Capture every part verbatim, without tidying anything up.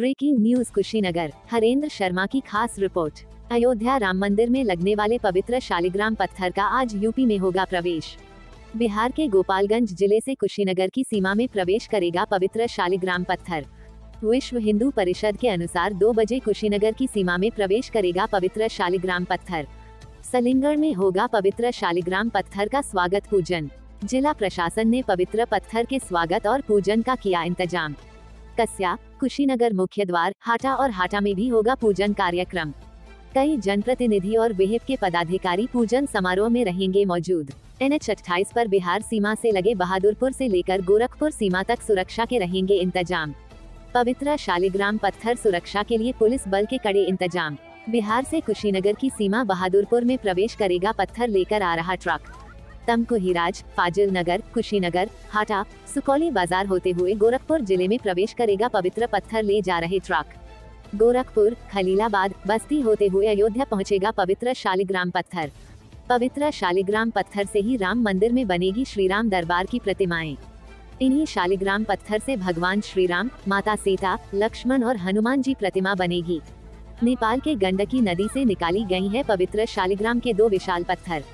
Breaking news Kushinagar, Harendra Sharma की खास report. Ayodhya Ram मंदिर में लगने वाले पवित्र शालीग्राम पत्थर का आज यूपी में होगा प्रवेश। बिहार के गोपालगंज जिले से कुशीनगर की सीमा में प्रवेश करेगा पवित्र शालीग्राम पत्थर। विश्व हिंदू परिषद के अनुसार दो बजे कुशीनगर की सीमा में प्रवेश करेगा पवित्र शालीग्राम पत्थर। सलेमगढ़ में होगा पवित्र शालीग्राम पत्थर का स्वागत पूजन। जिला प्रशासन ने पवित्र पत्थर के स्वागत और पूजन का किया इंतजाम। कस्या, कुशीनगर मुख्य द्वार, हाटा और हाटा में भी होगा पूजन कार्यक्रम। कई जनप्रतिनिधि और विहिप के पदाधिकारी पूजन समारोह में रहेंगे मौजूद। एनएच अट्ठाईस पर बिहार सीमा से लगे बहादुरपुर से लेकर गोरखपुर सीमा तक सुरक्षा के रहेंगे इंतजाम। पवित्र शालीग्राम पत्थर सुरक्षा के लिए पुलिस बल के कड़े इंतजाम। बिहार से कुशीनगर की सीमा बहादुरपुर में प्रवेश करेगा पत्थर लेकर आ रहा ट्रक। तमकुहीराज, फाजिल नगर, कुशीनगर, हाटा, सुकौली बाजार होते हुए गोरखपुर जिले में प्रवेश करेगा पवित्र पत्थर ले जा रहे ट्रक। गोरखपुर, खलीलाबाद, बस्ती होते हुए अयोध्या पहुंचेगा पवित्र शालीग्राम पत्थर। पवित्र शालीग्राम पत्थर से ही राम मंदिर में बनेगी श्रीराम दरबार की प्रतिमाएं। इन्हीं शालीग्राम पत्थर से भगवान श्रीराम, माता सीता, लक्ष्मण और हनुमान जी प्रतिमा बनेगी। नेपाल के गंडकी नदी से निकाली गई है पवित्र शालीग्राम के दो विशाल पत्थर।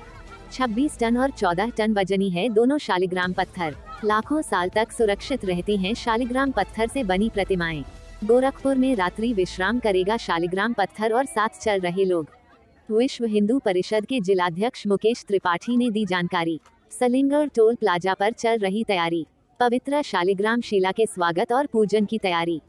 छब्बीस टन और चौदह टन वजनी है दोनों शालीग्राम पत्थर। लाखों साल तक सुरक्षित रहती हैं शालीग्राम पत्थर से बनी प्रतिमाएं। गोरखपुर में रात्रि विश्राम करेगा शालीग्राम पत्थर और साथ चल रहे लोग। विश्व हिंदू परिषद के जिलाध्यक्ष मुकेश त्रिपाठी ने दी जानकारी। सलेमगढ़ टोल प्लाजा पर चल रही तैयारी। पवित्र शालीग्राम शिला के स्वागत और पूजन की तैयारी।